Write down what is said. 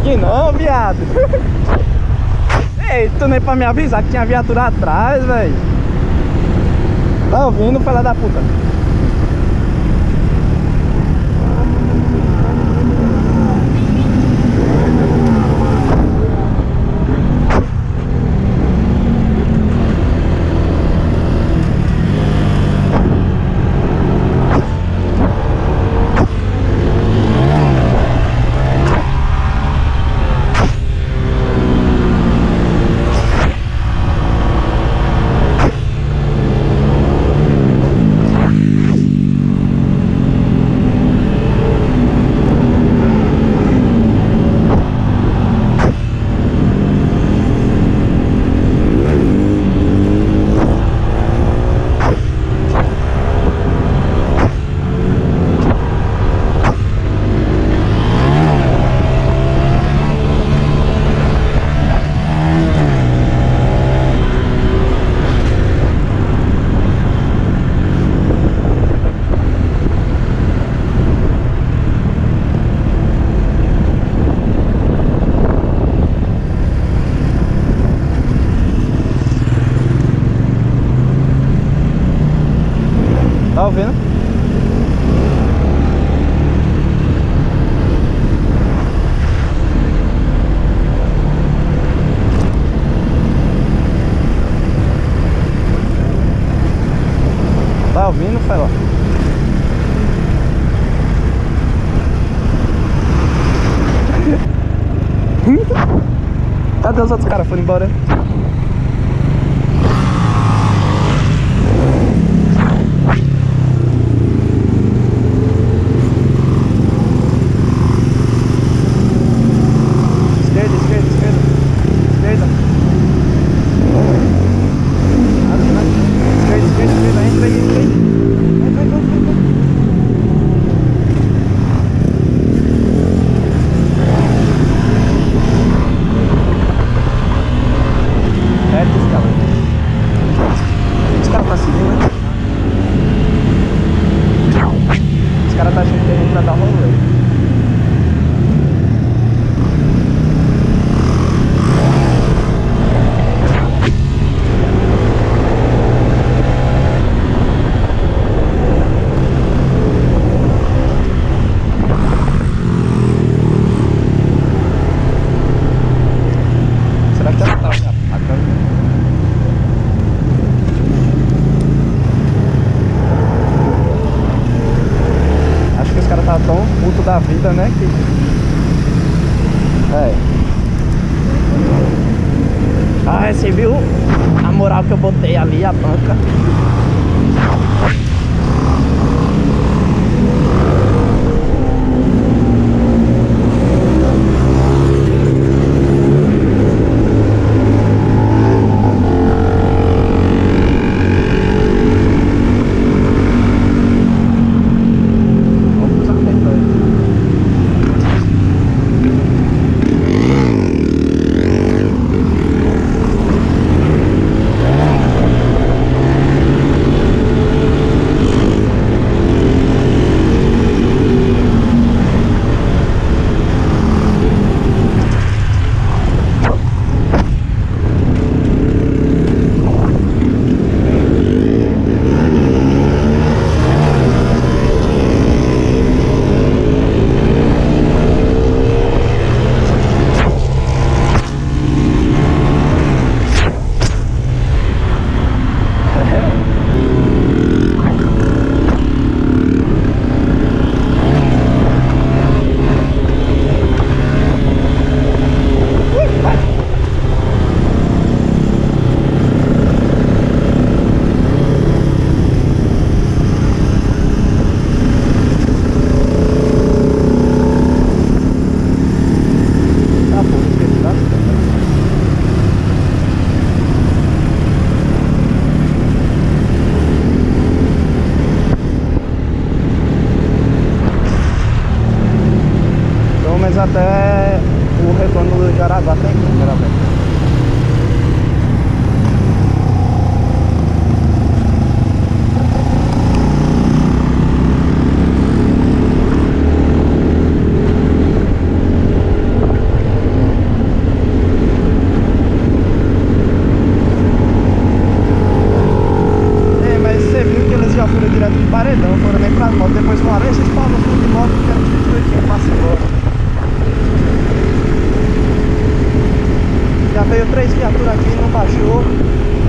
aqui não, viado. Ei, tu nem pra me avisar que tinha viatura atrás, velho. Tá ouvindo, filha da puta? Tá ouvindo? Tá ouvindo, foi lá. Cadê os outros caras? Foram embora? Da vida, né? Que... é. Ah, você viu a moral que eu botei ali, a banca? Até o retorno do Jaraguá tem que gravar. aí, então foram bem para moto, depois falaram, esses palmas de moto, que era direitinho, passa embora. Já veio três viaturas aqui, não baixou.